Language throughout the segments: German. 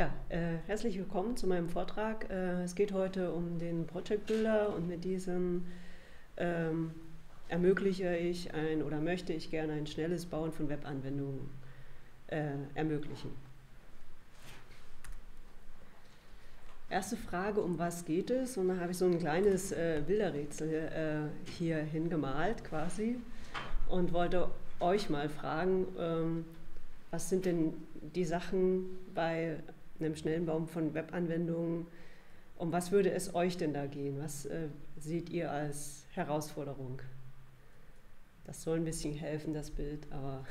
Ja, herzlich willkommen zu meinem Vortrag. Es geht heute um den ProjectBuilder und mit diesem ermögliche ich möchte ich gerne ein schnelles Bauen von Webanwendungen ermöglichen. Erste Frage, um was geht es? Und da habe ich so ein kleines Bilderrätsel hier hingemalt quasi und wollte euch mal fragen, was sind denn die Sachen bei einem schnellen Baum von Webanwendungen, um was würde es euch denn da gehen? Was seht ihr als Herausforderung? Das soll ein bisschen helfen, das Bild, aber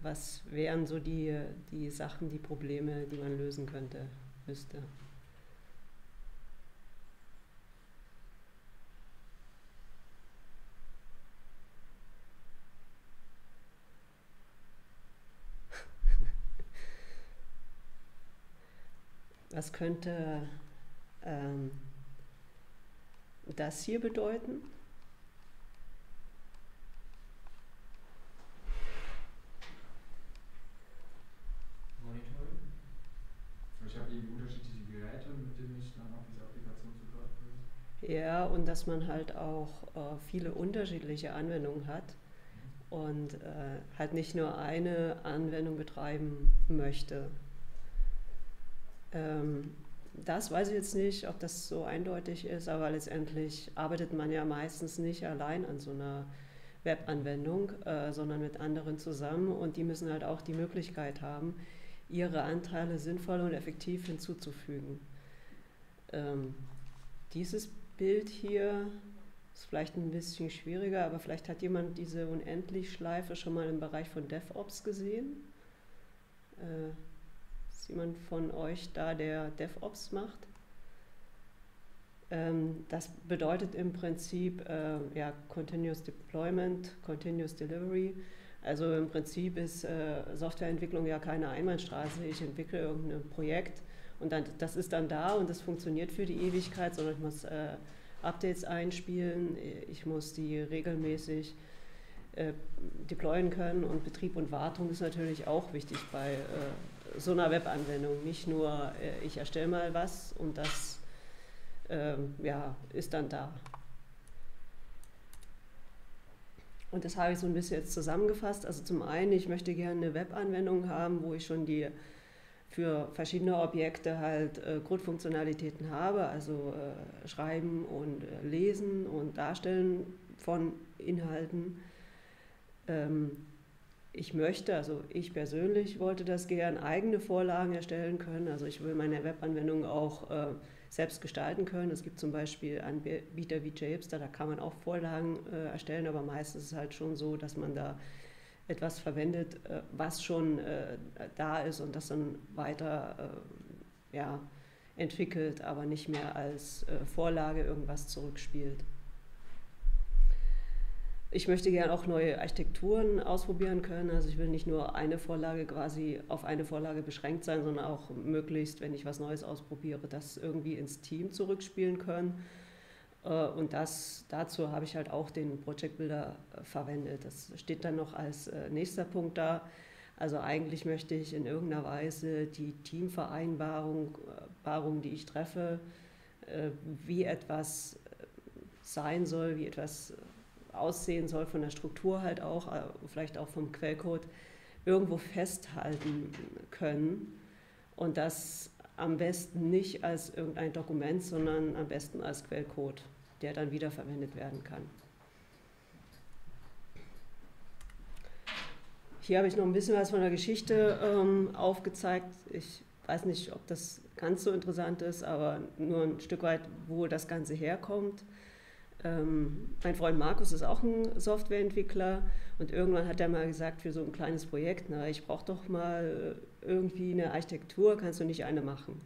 was wären so die Sachen, die Probleme, die man lösen könnte, müsste? Was könnte das hier bedeuten? Monitoring. Ich habe eben unterschiedliche Geräte, mit denen ich dann auf diese Applikation zugreifen will. Ja, und dass man halt auch viele unterschiedliche Anwendungen hat und halt nicht nur eine Anwendung betreiben möchte. Das weiß ich jetzt nicht, ob das so eindeutig ist, aber letztendlich arbeitet man ja meistens nicht allein an so einer Webanwendung, sondern mit anderen zusammen und die müssen halt auch die Möglichkeit haben, ihre Anteile sinnvoll und effektiv hinzuzufügen. Dieses Bild hier ist vielleicht ein bisschen schwieriger, aber vielleicht hat jemand diese Unendlich-Schleife schon mal im Bereich von DevOps gesehen. Ist jemand von euch da, der DevOps macht? Das bedeutet im Prinzip ja, Continuous Deployment, Continuous Delivery. Also im Prinzip ist Softwareentwicklung ja keine Einbahnstraße. Ich entwickle irgendein Projekt und dann, das ist dann da und das funktioniert für die Ewigkeit, sondern ich muss Updates einspielen, ich muss die regelmäßig deployen können und Betrieb und Wartung ist natürlich auch wichtig bei so einer Webanwendung, nicht nur ich erstelle mal was und das ja, ist dann da. Und das habe ich so ein bisschen jetzt zusammengefasst. Also zum einen, ich möchte gerne eine Webanwendung haben, wo ich schon die für verschiedene Objekte halt Grundfunktionalitäten habe, also Schreiben und Lesen und Darstellen von Inhalten. Ich möchte, also ich persönlich wollte das gerne, eigene Vorlagen erstellen können. Also ich will meine Webanwendung auch selbst gestalten können. Es gibt zum Beispiel Anbieter wie JHipster, da kann man auch Vorlagen erstellen, aber meistens ist es halt schon so, dass man da etwas verwendet, was schon da ist und das dann weiter ja, entwickelt, aber nicht mehr als Vorlage irgendwas zurückspielt. Ich möchte gerne auch neue Architekturen ausprobieren können, also ich will nicht nur eine Vorlage quasi auf eine Vorlage beschränkt sein, sondern auch möglichst, wenn ich was Neues ausprobiere, das irgendwie ins Team zurückspielen können. Und dazu habe ich halt auch den ProjectBuilder verwendet. Das steht dann noch als nächster Punkt da. Also eigentlich möchte ich in irgendeiner Weise die Teamvereinbarung, die ich treffe, wie etwas sein soll, wie etwas aussehen soll, von der Struktur halt auch, vielleicht auch vom Quellcode, irgendwo festhalten können und das am besten nicht als irgendein Dokument, sondern am besten als Quellcode, der dann wiederverwendet werden kann. Hier habe ich noch ein bisschen was von der Geschichte aufgezeigt. Ich weiß nicht, ob das ganz so interessant ist, aber nur ein Stück weit, wo das Ganze herkommt. Mein Freund Markus ist auch ein Softwareentwickler und irgendwann hat er mal gesagt, für so ein kleines Projekt, na, ich brauche doch mal irgendwie eine Architektur, kannst du nicht eine machen?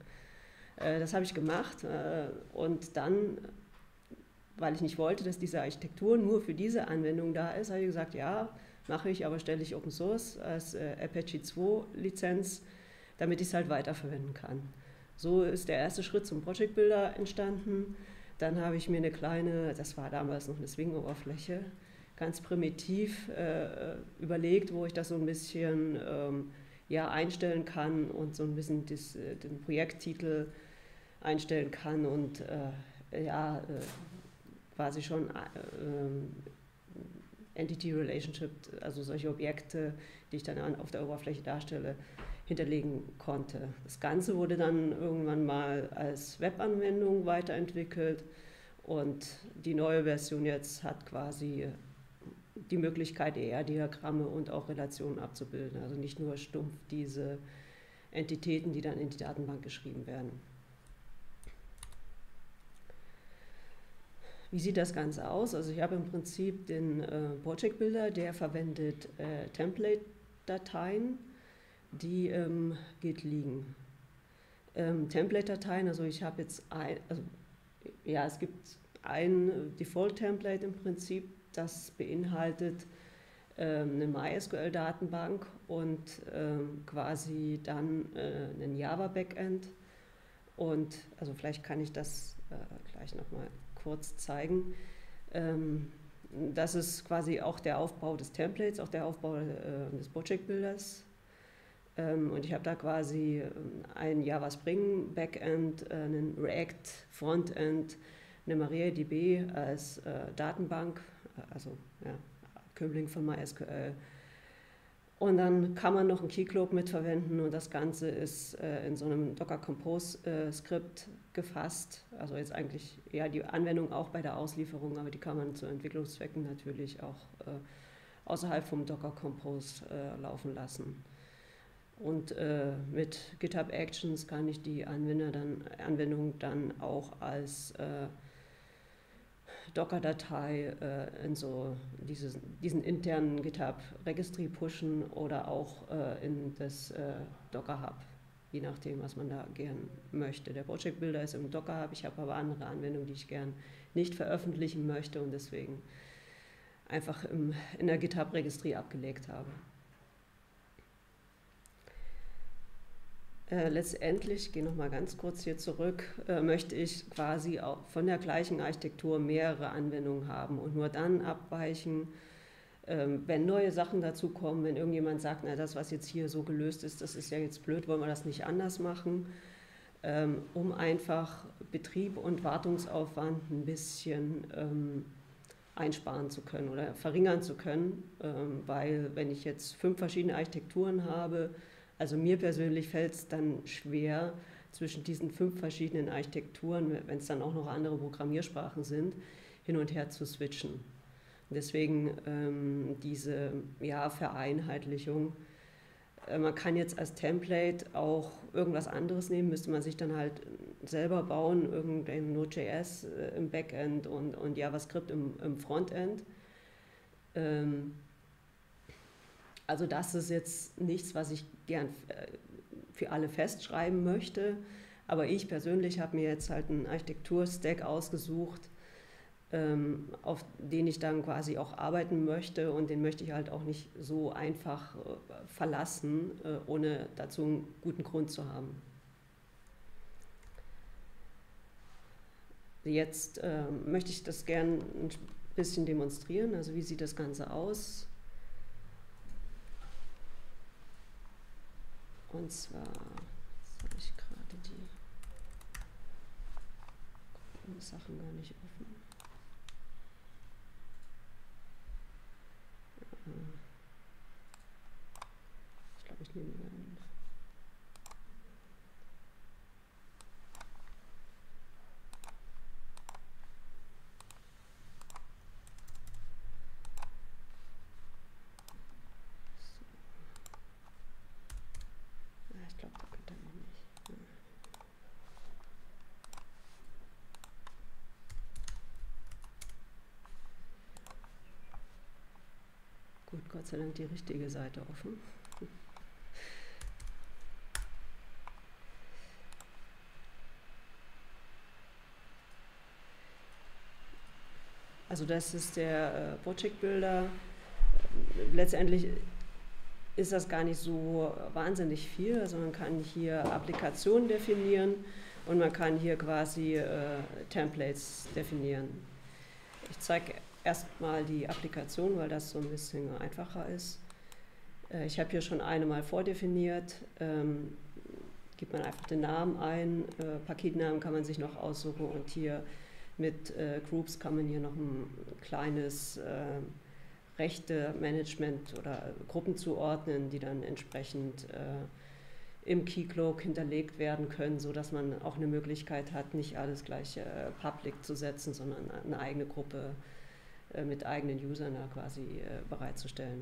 Das habe ich gemacht und dann, weil ich nicht wollte, dass diese Architektur nur für diese Anwendung da ist, habe ich gesagt, ja, mache ich, aber stelle ich Open Source als Apache 2 Lizenz, damit ich es halt weiterverwenden kann. So ist der erste Schritt zum ProjectBuilder entstanden. Dann habe ich mir eine kleine, das war damals noch eine Swing-Oberfläche, ganz primitiv überlegt, wo ich das so ein bisschen ja, einstellen kann und so ein bisschen den Projekttitel einstellen kann und ja, quasi schon Entity Relationship, also solche Objekte, die ich dann auf der Oberfläche darstelle, hinterlegen konnte. Das Ganze wurde dann irgendwann mal als Webanwendung weiterentwickelt und die neue Version jetzt hat quasi die Möglichkeit, ER-Diagramme und auch Relationen abzubilden. Also nicht nur stumpf diese Entitäten, die dann in die Datenbank geschrieben werden. Wie sieht das Ganze aus? Also ich habe im Prinzip den ProjectBuilder, der verwendet Template-Dateien, die im Git liegen. Template-Dateien, also ich habe jetzt es gibt ein Default-Template im Prinzip, das beinhaltet eine MySQL-Datenbank und quasi dann ein Java-Backend. Und also vielleicht kann ich das gleich nochmal kurz zeigen. Das ist quasi auch der Aufbau des Templates, auch der Aufbau des Project-Builders. Und ich habe da quasi ein Java Spring Backend, einen React Frontend, eine MariaDB als Datenbank, also ja, Abkömmling von MySQL. Und dann kann man noch einen Keycloak mitverwenden und das Ganze ist in so einem Docker Compose Skript gefasst. Also jetzt eigentlich ja die Anwendung auch bei der Auslieferung, aber die kann man zu Entwicklungszwecken natürlich auch außerhalb vom Docker Compose laufen lassen. Und mit GitHub Actions kann ich die Anwendung dann auch als Docker-Datei in so diesen internen GitHub-Registry pushen oder auch in das Docker Hub, je nachdem, was man da gern möchte. Der ProjectBuilder ist im Docker Hub, ich habe aber andere Anwendungen, die ich gern nicht veröffentlichen möchte und deswegen einfach in der GitHub-Registry abgelegt habe. Letztendlich, ich gehe nochmal ganz kurz hier zurück, möchte ich quasi auch von der gleichen Architektur mehrere Anwendungen haben und nur dann abweichen, wenn neue Sachen dazukommen, wenn irgendjemand sagt, na das, was jetzt hier so gelöst ist, das ist ja jetzt blöd, wollen wir das nicht anders machen, um einfach Betrieb und Wartungsaufwand ein bisschen einsparen zu können oder verringern zu können, weil wenn ich jetzt 5 verschiedene Architekturen habe, also mir persönlich fällt es dann schwer, zwischen diesen 5 verschiedenen Architekturen, wenn es dann auch noch andere Programmiersprachen sind, hin und her zu switchen. Und deswegen diese ja, Vereinheitlichung. Man kann jetzt als Template auch irgendwas anderes nehmen, müsste man sich dann halt selber bauen, irgendein Node.js im Backend und JavaScript im Frontend. Also das ist jetzt nichts, was ich gern für alle festschreiben möchte, aber ich persönlich habe mir jetzt halt einen Architekturstack ausgesucht, auf den ich dann quasi auch arbeiten möchte und den möchte ich halt auch nicht so einfach verlassen, ohne dazu einen guten Grund zu haben. Jetzt möchte ich das gern ein bisschen demonstrieren, also wie sieht das Ganze aus? Und zwar, jetzt habe ich gerade die Sachen gar nicht offen. Ich glaube, ich nehme einen. Gott sei Dank die richtige Seite offen. Also das ist der ProjectBuilder. Letztendlich ist das gar nicht so wahnsinnig viel. Also man kann hier Applikationen definieren und man kann hier quasi Templates definieren. Ich zeige erstmal die Applikation, weil das so ein bisschen einfacher ist. Ich habe hier schon eine mal vordefiniert. Gibt man einfach den Namen ein, Paketnamen kann man sich noch aussuchen und hier mit Groups kann man hier noch ein kleines Rechte-Management oder Gruppen zuordnen, die dann entsprechend im Keycloak hinterlegt werden können, sodass man auch eine Möglichkeit hat, nicht alles gleich public zu setzen, sondern eine eigene Gruppe mit eigenen Usern da quasi bereitzustellen.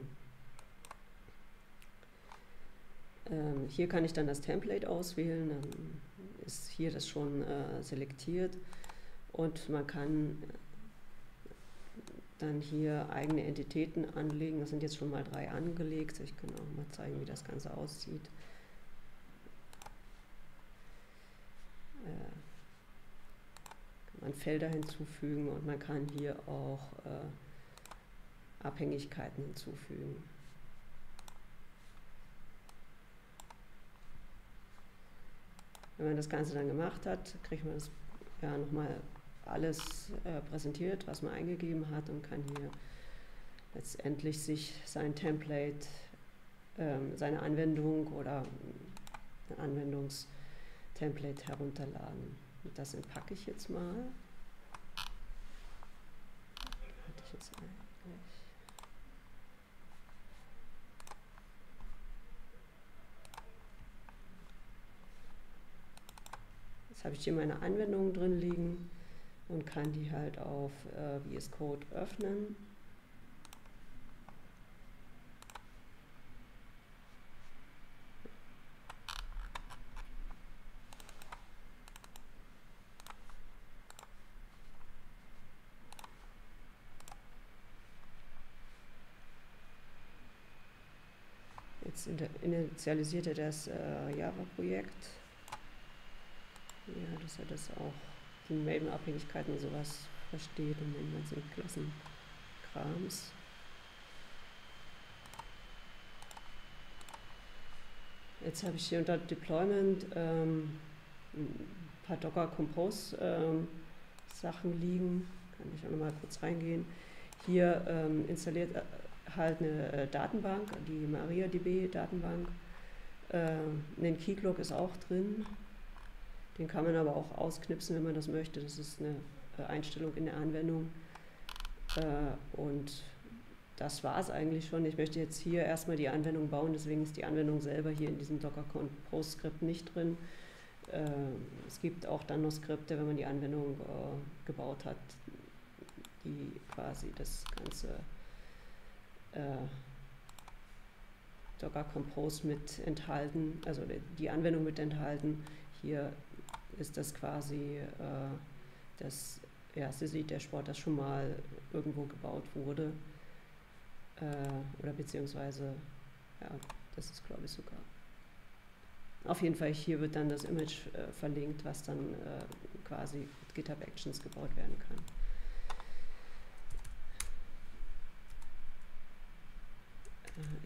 Hier kann ich dann das Template auswählen, dann ist hier das schon selektiert und man kann dann hier eigene Entitäten anlegen. Das sind jetzt schon mal 3 angelegt. Ich kann auch mal zeigen, wie das Ganze aussieht. Kann man Felder hinzufügen und man kann hier auch Abhängigkeiten hinzufügen. Wenn man das Ganze dann gemacht hat, kriegt man das ja nochmal alles präsentiert, was man eingegeben hat und kann hier letztendlich sich sein Template, seine Anwendung oder ein Anwendungstemplate herunterladen. Und das entpacke ich jetzt mal. Hatte ich jetzt eigentlich. Jetzt habe ich hier meine Anwendungen drin liegen und kann die halt auf VS Code öffnen. Jetzt initialisiert er das Java-Projekt. Ja, dass er das auch, die Maven-Abhängigkeiten und sowas versteht und den ganzen Klassenkrams. Jetzt habe ich hier unter Deployment ein paar Docker-Compose-Sachen liegen. Kann ich auch nochmal kurz reingehen. Hier installiert halt eine Datenbank, die MariaDB-Datenbank. Ein Keycloak ist auch drin. Den kann man aber auch ausknipsen, wenn man das möchte. Das ist eine Einstellung in der Anwendung. Und das war es eigentlich schon. Ich möchte jetzt hier erstmal die Anwendung bauen, deswegen ist die Anwendung selber hier in diesem Docker-Compose-Skript nicht drin. Es gibt auch dann noch Skripte, wenn man die Anwendung gebaut hat, die quasi das ganze Docker-Compose mit enthalten, also die Anwendung mit enthalten. Hier ist das quasi das City Dashboard, das schon mal irgendwo gebaut wurde. Oder beziehungsweise, ja, das ist glaube ich sogar. Auf jeden Fall, hier wird dann das Image verlinkt, was dann quasi mit GitHub Actions gebaut werden kann.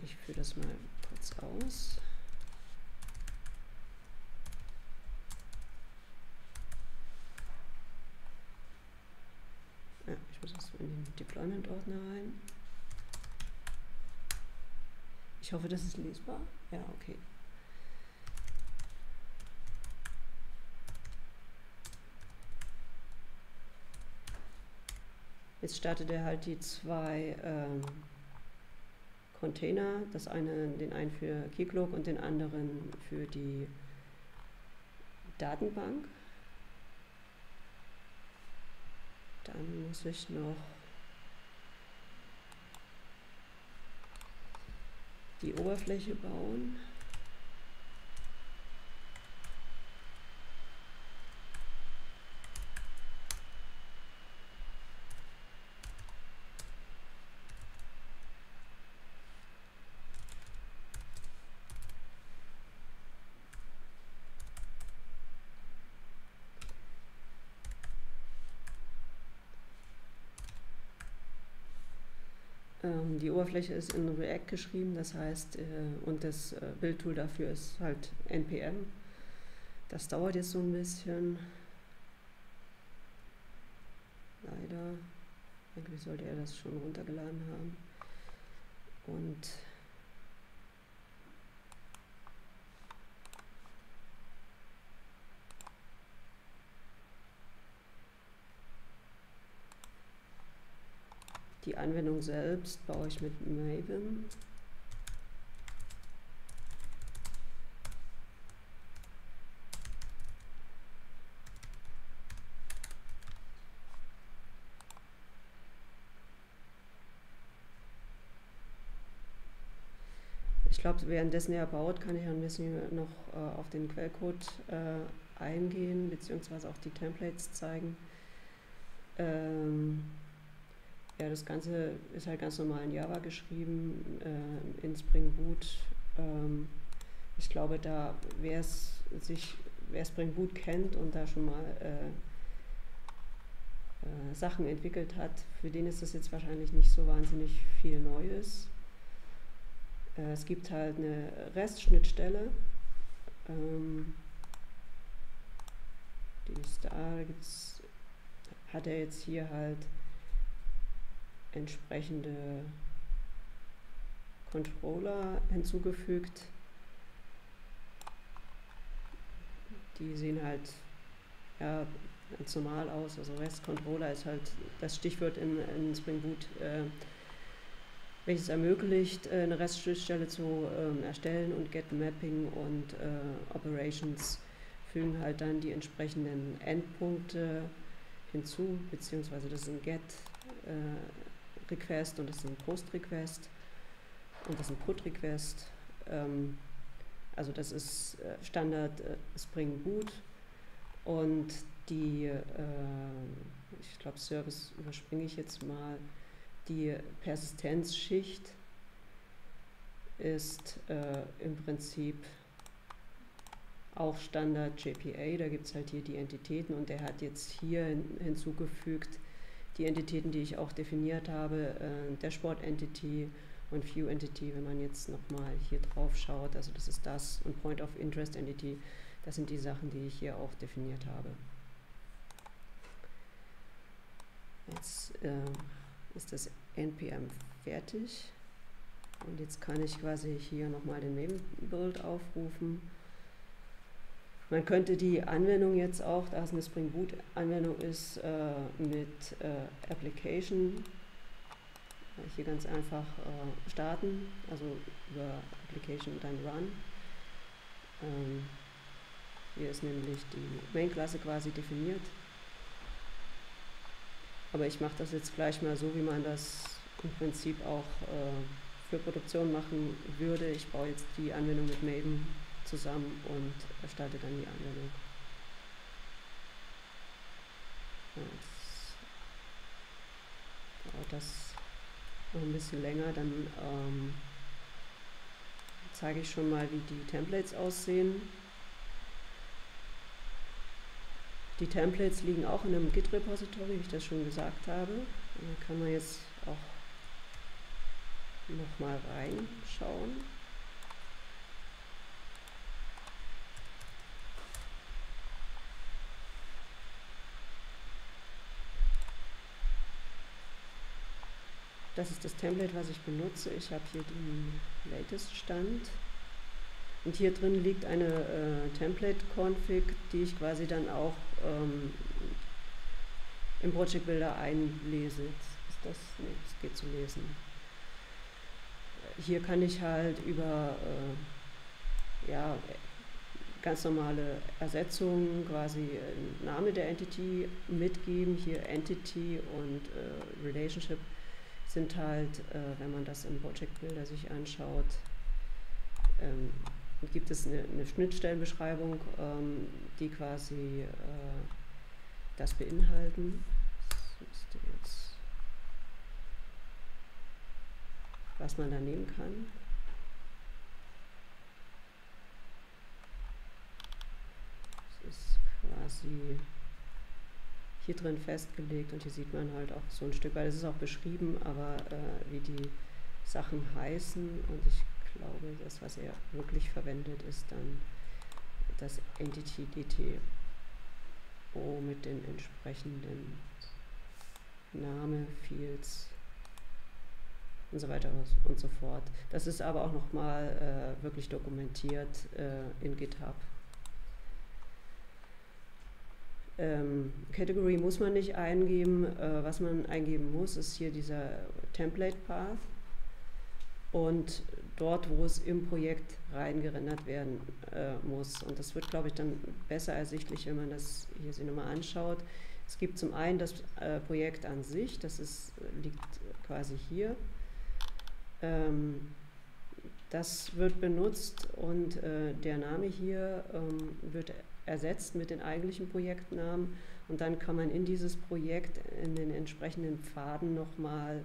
Ich führe das mal kurz aus. Ja, ich muss das in den Deployment-Ordner rein. Ich hoffe, das ist lesbar. Ja, okay. Jetzt startet er halt die 2 Container. Das eine, den einen für Keycloak und den anderen für die Datenbank. Dann muss ich noch die Oberfläche bauen. Die Oberfläche ist in React geschrieben, das heißt, und das Build-Tool dafür ist halt NPM. Das dauert jetzt so ein bisschen. Leider. Irgendwie sollte er das schon runtergeladen haben. Und die Anwendung selbst baue ich mit Maven. Ich glaube, währenddessen er baut, kann ich ein bisschen noch auf den Quellcode eingehen, beziehungsweise auch die Templates zeigen. Ja, das Ganze ist halt ganz normal in Java geschrieben, in Spring Boot. Ich glaube, da wer Spring Boot kennt und da schon mal Sachen entwickelt hat, für den ist das jetzt wahrscheinlich nicht so wahnsinnig viel Neues. Es gibt halt eine REST-Schnittstelle, die ist da, hat er jetzt hier halt entsprechende Controller hinzugefügt. Die sehen halt ja, ganz normal aus, also REST-Controller ist halt das Stichwort in Spring Boot, welches ermöglicht, eine REST-Schnittstelle zu erstellen, und Get-Mapping und Operations fügen halt dann die entsprechenden Endpunkte hinzu, beziehungsweise das ist ein Get-Request und das ist ein Post-Request und das ist ein Put-Request. Also das ist Standard Spring Boot, und die, ich glaube Service überspringe ich jetzt mal. Die Persistenzschicht ist im Prinzip auch Standard JPA, da gibt es halt hier die Entitäten, und der hat jetzt hier hinzugefügt die Entitäten, die ich auch definiert habe, Dashboard Entity und View Entity, wenn man jetzt nochmal hier drauf schaut, also das ist das, und Point of Interest Entity, das sind die Sachen, die ich hier auch definiert habe. Jetzt ist das NPM fertig, und jetzt kann ich quasi hier nochmal den Maven-Build aufrufen. Man könnte die Anwendung jetzt auch, da es eine Spring Boot Anwendung ist, mit Application hier ganz einfach starten, also über Application und dann Run. Hier ist nämlich die Main-Klasse quasi definiert. Aber ich mache das jetzt gleich mal so, wie man das im Prinzip auch für Produktion machen würde. Ich baue jetzt die Anwendung mit Maven zusammen und erstatte dann die Anwendung. Jetzt dauert das noch ein bisschen länger, dann zeige ich schon mal, wie die Templates aussehen. Die Templates liegen auch in einem Git-Repository, wie ich das schon gesagt habe. Da kann man jetzt auch nochmal reinschauen. Das ist das Template, was ich benutze. Ich habe hier den Latest-Stand. Und hier drin liegt eine Template-Config, die ich quasi dann auch im ProjectBuilder einlese. Ist das? Nee, das geht zu lesen. Hier kann ich halt über ja, ganz normale Ersetzungen quasi Name der Entity mitgeben. Hier Entity und Relationship sind halt, wenn man das im ProjectBuilder sich anschaut, gibt es eine Schnittstellenbeschreibung, die quasi das beinhalten. Das müsste jetzt, was man da nehmen kann. Das ist quasi hier drin festgelegt, und hier sieht man halt auch so ein Stück weit, es ist auch beschrieben, aber wie die Sachen heißen, und ich glaube, das, was er wirklich verwendet, ist dann das Entity DTO mit den entsprechenden Name, Fields und so weiter und so fort. Das ist aber auch nochmal wirklich dokumentiert in GitHub. Category muss man nicht eingeben. Was man eingeben muss, ist hier dieser Template Path und dort, wo es im Projekt reingerendert werden muss. Und das wird, glaube ich, dann besser ersichtlich, wenn man das hier sich nochmal anschaut. Es gibt zum einen das Projekt an sich, das ist, liegt quasi hier. Das wird benutzt und der Name hier wird ersetzt mit den eigentlichen Projektnamen und dann kann man in dieses Projekt in den entsprechenden Pfaden nochmal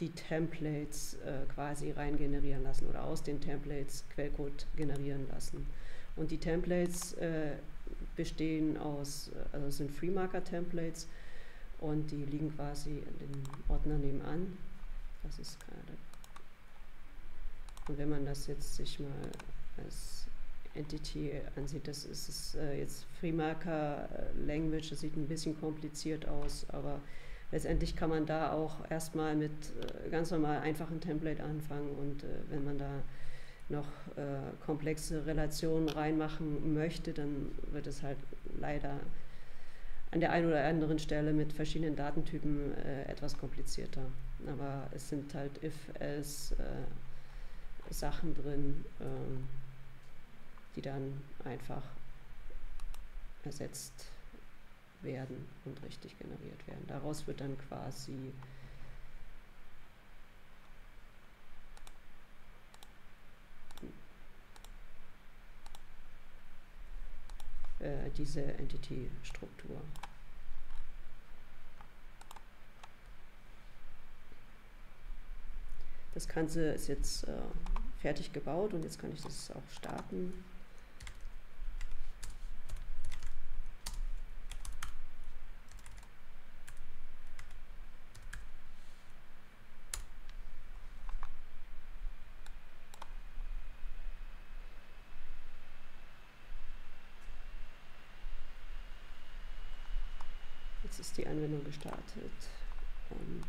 die Templates quasi rein generieren lassen oder aus den Templates Quellcode generieren lassen. Und die Templates bestehen aus, also sind FreeMarker-Templates und die liegen quasi in dem Ordner nebenan. Das ist gerade. Und wenn man das jetzt sich mal als Entity ansieht, das ist es jetzt FreeMarker Language, das sieht ein bisschen kompliziert aus, aber letztendlich kann man da auch erstmal mit ganz normal einfachen Template anfangen und wenn man da noch komplexe Relationen reinmachen möchte, dann wird es halt leider an der einen oder anderen Stelle mit verschiedenen Datentypen etwas komplizierter. Aber es sind halt if-else Sachen drin, die dann einfach ersetzt werden und richtig generiert werden. Daraus wird dann quasi diese Entity-Struktur. Das Ganze ist jetzt fertig gebaut und jetzt kann ich das auch starten. Jetzt ist die Anwendung gestartet und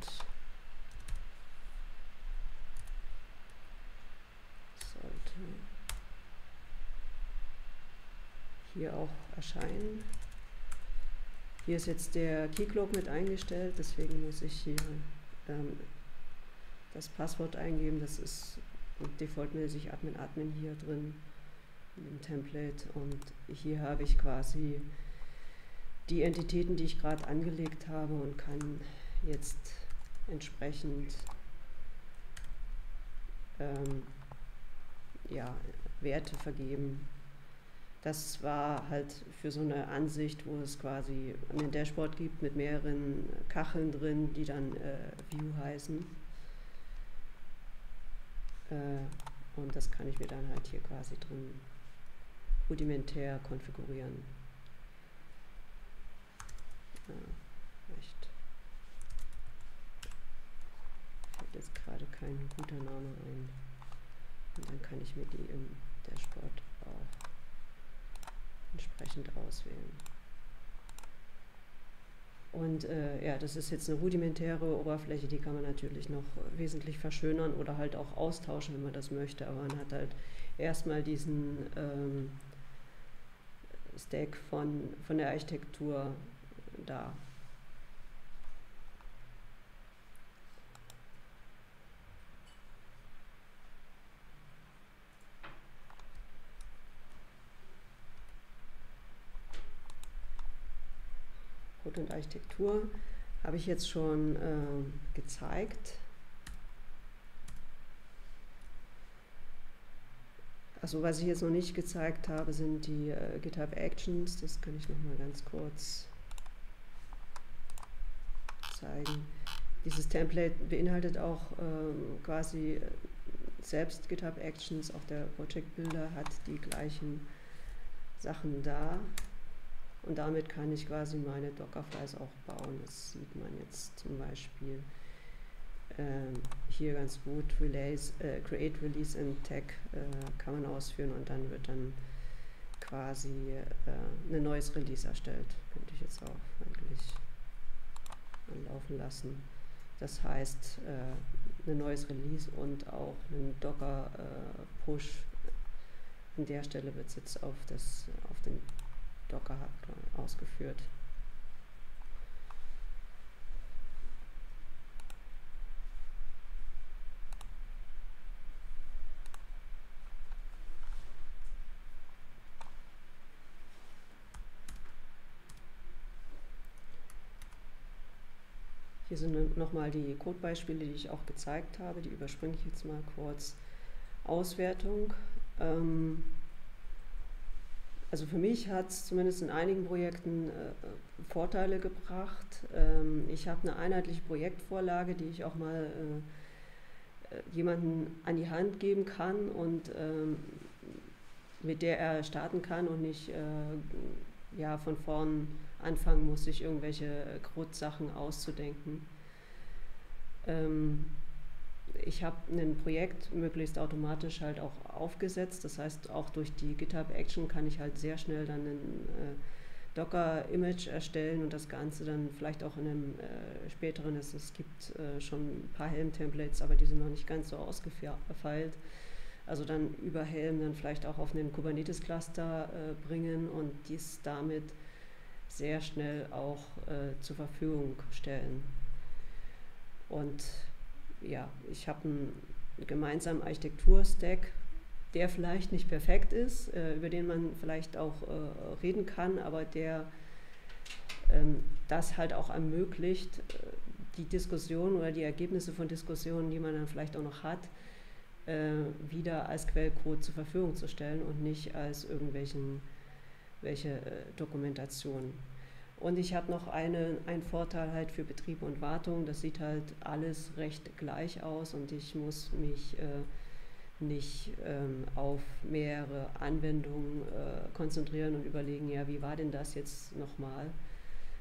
sollte hier auch erscheinen. Hier ist jetzt der Keycloak mit eingestellt, deswegen muss ich hier das Passwort eingeben. Das ist defaultmäßig Admin hier drin im Template und hier habe ich quasi die Entitäten, die ich gerade angelegt habe und kann jetzt entsprechend ja, Werte vergeben. Das war halt für so eine Ansicht, wo es quasi ein Dashboard gibt mit mehreren Kacheln drin, die dann View heißen. Und das kann ich mir dann halt hier quasi drin rudimentär konfigurieren. Echt. Fällt jetzt gerade kein guter Name ein. Und dann kann ich mir die im Dashboard auch entsprechend auswählen. Und ja, das ist jetzt eine rudimentäre Oberfläche, die kann man natürlich noch wesentlich verschönern oder halt auch austauschen, wenn man das möchte. Aber man hat halt erstmal diesen Stack von der Architektur da. Code und Architektur habe ich jetzt schon gezeigt. Also was ich jetzt noch nicht gezeigt habe, sind die GitHub Actions. Das kann ich noch mal ganz kurz zeigen. Dieses Template beinhaltet auch quasi selbst GitHub Actions, auch der ProjectBuilder hat die gleichen Sachen da und damit kann ich quasi meine Dockerfiles auch bauen. Das sieht man jetzt zum Beispiel hier ganz gut, Create, Release and Tag kann man ausführen und dann wird dann quasi ein neues Release erstellt. Könnte ich jetzt auch eigentlich laufen lassen. Das heißt, ein neues Release und auch einen Docker-Push an der Stelle wird jetzt auf den Docker Hub ausgeführt. Hier sind nochmal die Codebeispiele, die ich auch gezeigt habe. Die überspringe ich jetzt mal kurz. Auswertung. Also für mich hat es zumindest in einigen Projekten Vorteile gebracht. Ich habe eine einheitliche Projektvorlage, die ich auch mal jemandem an die Hand geben kann und mit der er starten kann und nicht ja, von vorn anfangen muss, sich irgendwelche Grundsachen auszudenken. Ich habe ein Projekt möglichst automatisch halt auch aufgesetzt, das heißt auch durch die GitHub Action kann ich halt sehr schnell dann ein Docker-Image erstellen und das Ganze dann vielleicht auch in einem späteren, es gibt schon ein paar Helm-Templates, aber die sind noch nicht ganz so ausgefeilt, also dann über Helm dann vielleicht auch auf einen Kubernetes-Cluster bringen und dies damit sehr schnell auch zur Verfügung stellen. Und ja, ich habe einen gemeinsamen Architektur-Stack, der vielleicht nicht perfekt ist, über den man vielleicht auch reden kann, aber der das halt auch ermöglicht, die Diskussion oder die Ergebnisse von Diskussionen, die man dann vielleicht auch noch hat, wieder als Quellcode zur Verfügung zu stellen und nicht als irgendwelche Dokumentationen. Und ich habe noch einen Vorteil halt für Betrieb und Wartung, das sieht halt alles recht gleich aus und ich muss mich nicht auf mehrere Anwendungen konzentrieren und überlegen, ja, wie war denn das jetzt nochmal,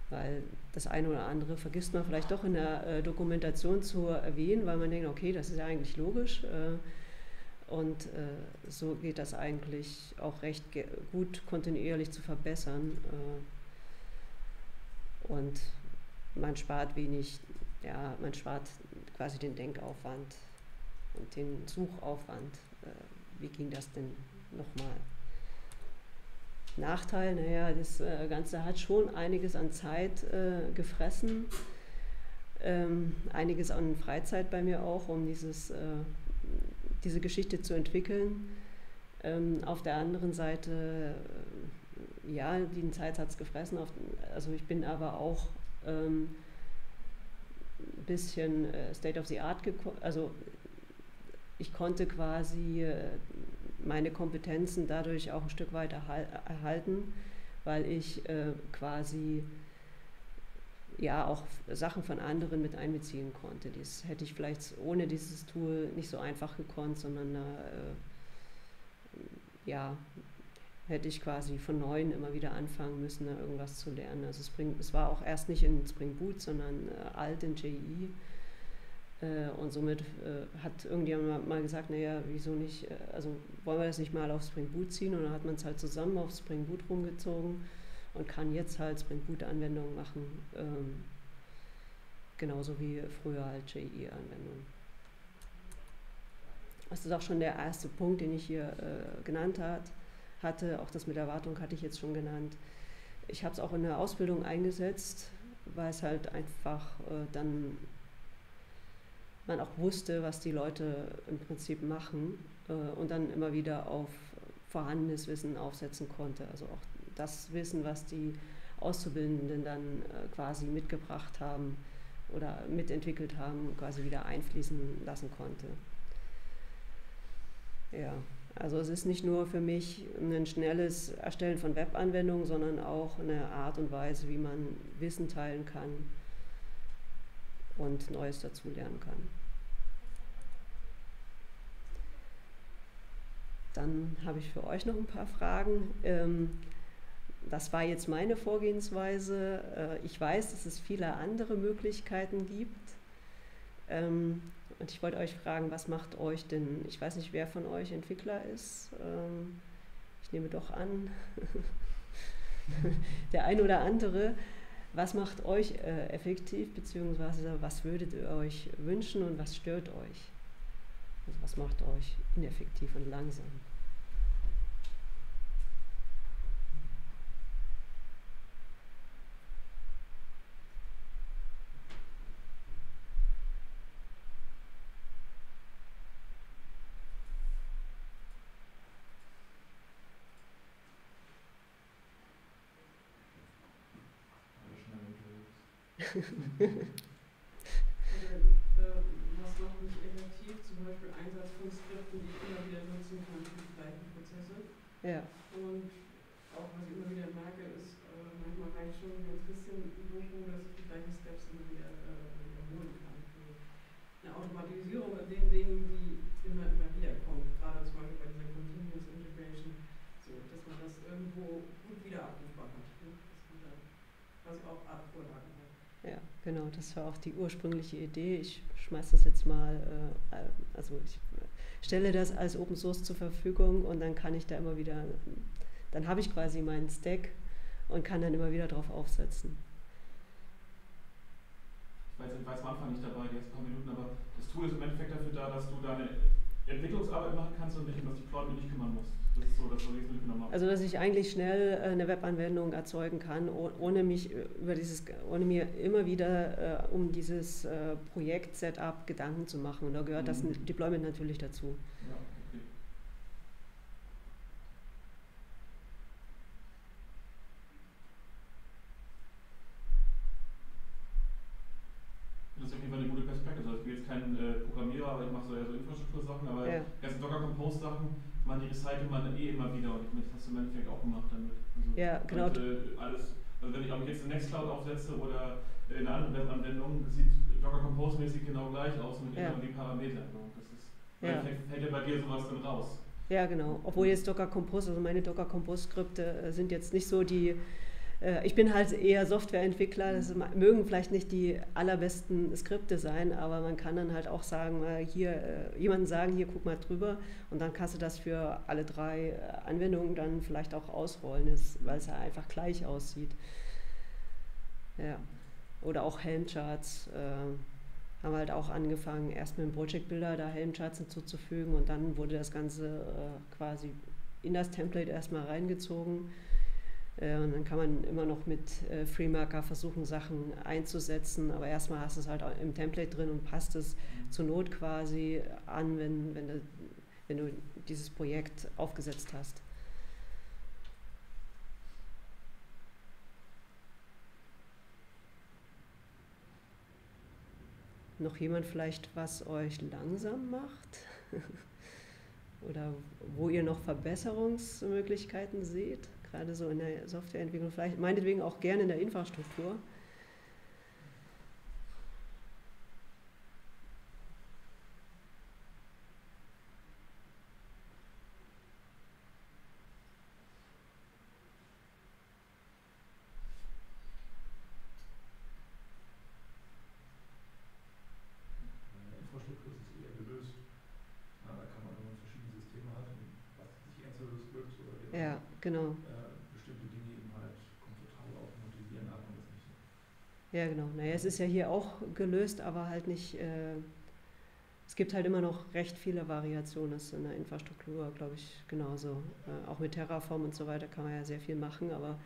weil das eine oder andere vergisst man vielleicht doch in der Dokumentation zu erwähnen, weil man denkt, okay, das ist ja eigentlich logisch. Und so geht das eigentlich auch recht gut kontinuierlich zu verbessern. Und man spart wenig, ja, man spart quasi den Denkaufwand und den Suchaufwand. Wie ging das denn nochmal? Nachteil, naja, das Ganze hat schon einiges an Zeit gefressen. Einiges an Freizeit bei mir auch, um diese Geschichte zu entwickeln. Auf der anderen Seite, ja, die Zeit hat es gefressen, also ich bin aber auch ein bisschen State of the Art gekommen, also ich konnte quasi meine Kompetenzen dadurch auch ein Stück weit erhalten, weil ich quasi ja auch Sachen von anderen mit einbeziehen konnte. Das hätte ich vielleicht ohne dieses Tool nicht so einfach gekonnt, sondern ja, hätte ich quasi von Neuem immer wieder anfangen müssen, da irgendwas zu lernen. Also es war auch erst nicht in Spring Boot, sondern alt in JI und somit hat irgendjemand mal gesagt, naja, wieso nicht, also wollen wir das nicht mal auf Spring Boot ziehen, und dann hat man es halt zusammen auf Spring Boot rumgezogen und kann jetzt halt Spring Boot Anwendungen machen, genauso wie früher halt JE-Anwendungen. Das ist auch schon der erste Punkt, den ich hier genannt hatte. Auch das mit Erwartung hatte ich jetzt schon genannt. Ich habe es auch in der Ausbildung eingesetzt, weil es halt einfach dann man auch wusste, was die Leute im Prinzip machen und dann immer wieder auf vorhandenes Wissen aufsetzen konnte. Also auch das Wissen, was die Auszubildenden dann quasi mitgebracht haben oder mitentwickelt haben, quasi wieder einfließen lassen konnte. Ja, also es ist nicht nur für mich ein schnelles Erstellen von Webanwendungen, sondern auch eine Art und Weise, wie man Wissen teilen kann und Neues dazulernen kann. Dann habe ich für euch noch ein paar Fragen. Das war jetzt meine Vorgehensweise. Ich weiß, dass es viele andere Möglichkeiten gibt. Und ich wollte euch fragen, was macht euch denn, ich weiß nicht, wer von euch Entwickler ist. Ich nehme doch an, der ein oder andere. Was macht euch effektiv, beziehungsweise was würdet ihr euch wünschen und was stört euch? Also was macht euch ineffektiv und langsam? Was macht mich effektiv? Zum Beispiel Einsatz von Skripten, die ich immer wieder nutzen kann für die gleichen Prozesse. Ja. Und auch was ich immer wieder merke, ist, manchmal reicht schon ein bisschen Übung, dass ich die gleichen Steps immer wieder wiederholen kann. Für eine Automatisierung mit den Dingen, die immer wieder kommen. Gerade zum Beispiel bei dieser Continuous Integration, so, dass man das irgendwo gut wieder abrufbar hat. Ne? Dass man da was auch abvorlagen hat. Ja, genau, das war auch die ursprüngliche Idee. Ich schmeiße das jetzt mal, also ich stelle das als Open Source zur Verfügung und dann kann ich da immer wieder, dann habe ich quasi meinen Stack und kann dann immer wieder drauf aufsetzen. Ich weiß am Anfang nicht dabei, die ersten paar Minuten, aber das Tool ist im Endeffekt dafür da, dass du deine Entwicklungsarbeit machen kannst und dich um das Deployment nicht kümmern musst. Das ist so, dass du nichts mit genommen hast. Also, dass ich eigentlich schnell eine Webanwendung erzeugen kann, ohne mich ohne mir immer wieder um dieses Projekt-Setup Gedanken zu machen. Und da gehört das Deployment natürlich dazu. Ja, okay. Das ist auf jeden Fall eine gute Perspektive. Also ich bin jetzt kein Programmierer, aber ich mache so eher so Infrastruktursachen, aber ja. Ganze Docker-Compose-Sachen. Man recycelt man eh immer wieder und das hast du im Endeffekt auch gemacht damit. Also ja, genau. Und, alles, also wenn ich auch jetzt eine Nextcloud aufsetze oder eine andere Webanwendung, sieht Docker Compose-mäßig genau gleich aus mit ja. Den Parametern. Das ist, fällt ja bei dir sowas dann raus. Ja, genau. Obwohl jetzt Docker Compose, also meine Docker Compose-Skripte sind jetzt nicht so die, ich bin halt eher Softwareentwickler, das mögen vielleicht nicht die allerbesten Skripte sein, aber man kann dann halt auch sagen, hier jemandem sagen, hier guck mal drüber und dann kannst du das für alle drei Anwendungen dann vielleicht auch ausrollen, weil es ja einfach gleich aussieht. Ja. Oder auch Helmcharts haben wir halt auch angefangen, erst mit dem ProjectBuilder da Helmcharts hinzuzufügen und dann wurde das Ganze quasi in das Template erstmal reingezogen. Und dann kann man immer noch mit FreeMarker versuchen, Sachen einzusetzen, aber erstmal hast du es halt im Template drin und passt es zur Not quasi an, wenn du dieses Projekt aufgesetzt hast. Noch jemand vielleicht, was euch langsam macht? Oder wo ihr noch Verbesserungsmöglichkeiten seht? Gerade so in der Softwareentwicklung, vielleicht meinetwegen auch gerne in der Infrastruktur. Genau. Bestimmte Dinge eben halt komfortabel automatisieren, aber das nicht so. Ja, genau. Naja, es ist ja hier auch gelöst, aber halt nicht, es gibt halt immer noch recht viele Variationen, das ist in der Infrastruktur, glaube ich, genauso. Auch mit Terraform und so weiter kann man ja sehr viel machen, aber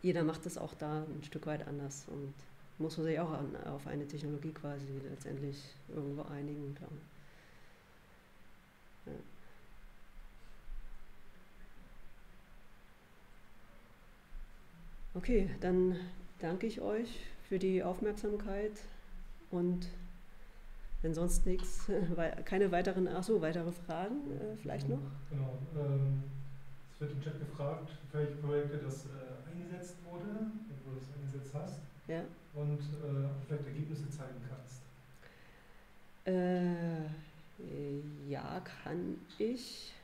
jeder macht es auch da ein Stück weit anders und muss sich auch auf eine Technologie quasi letztendlich irgendwo einigen, glaube ich. Ja. Okay, dann danke ich euch für die Aufmerksamkeit und wenn sonst nichts, keine weiteren, weitere Fragen vielleicht noch? Genau, es wird im Chat gefragt, für welche Projekte das eingesetzt wurde, wenn du das eingesetzt hast ja. Und vielleicht Ergebnisse zeigen kannst. Ja, kann ich.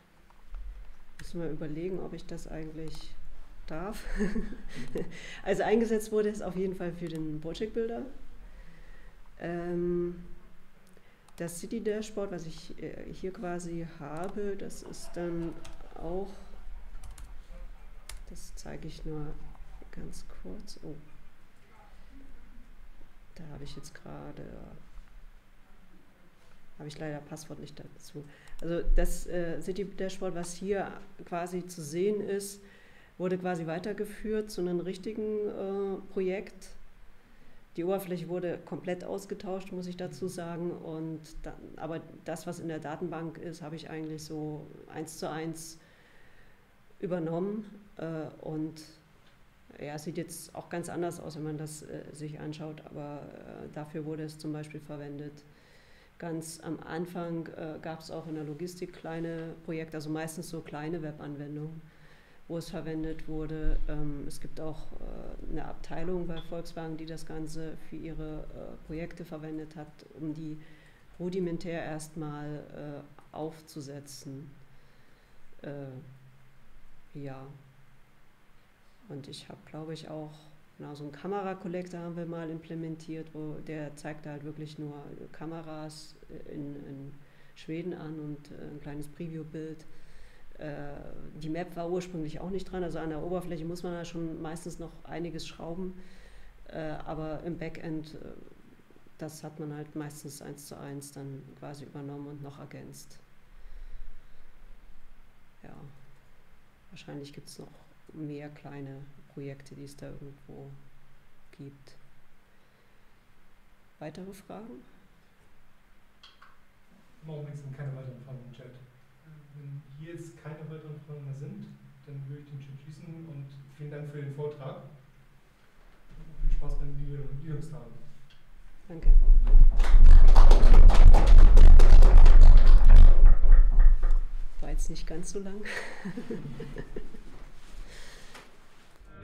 Muss mal überlegen, ob ich das eigentlich... darf. Also eingesetzt wurde es auf jeden Fall für den ProjectBuilder. Das City Dashboard, was ich hier quasi habe, das ist dann auch, das zeige ich nur ganz kurz. Oh, da habe ich jetzt gerade, habe ich leider Passwort nicht dazu. Also das City Dashboard, was hier quasi zu sehen ist, wurde quasi weitergeführt zu einem richtigen Projekt. Die Oberfläche wurde komplett ausgetauscht, muss ich dazu sagen. Und dann, aber das, was in der Datenbank ist, habe ich eigentlich so 1:1 übernommen. Und ja, sieht jetzt auch ganz anders aus, wenn man das sich anschaut. Aber dafür wurde es zum Beispiel verwendet. Ganz am Anfang gab es auch in der Logistik kleine Projekte, also meistens so kleine Webanwendungen, wo es verwendet wurde. Es gibt auch eine Abteilung bei Volkswagen, die das Ganze für ihre Projekte verwendet hat, um die rudimentär erstmal aufzusetzen. Ja, und ich habe, glaube ich, auch genau, so einen Kamerakollektor haben wir mal implementiert, wo der zeigt halt wirklich nur Kameras in Schweden an und ein kleines Preview-Bild. Die Map war ursprünglich auch nicht dran, also an der Oberfläche muss man ja schon meistens noch einiges schrauben, aber im Backend, das hat man halt meistens 1:1 dann quasi übernommen und noch ergänzt. Ja, wahrscheinlich gibt es noch mehr kleine Projekte, die es da irgendwo gibt. Weitere Fragen? Im Augenblick sind keine weiteren Fragen im Chat. Wenn hier jetzt keine weiteren Fragen mehr sind, dann würde ich den Chat schließen und vielen Dank für den Vortrag. Und viel Spaß beim Übungstagen. Danke. War jetzt nicht ganz so lang.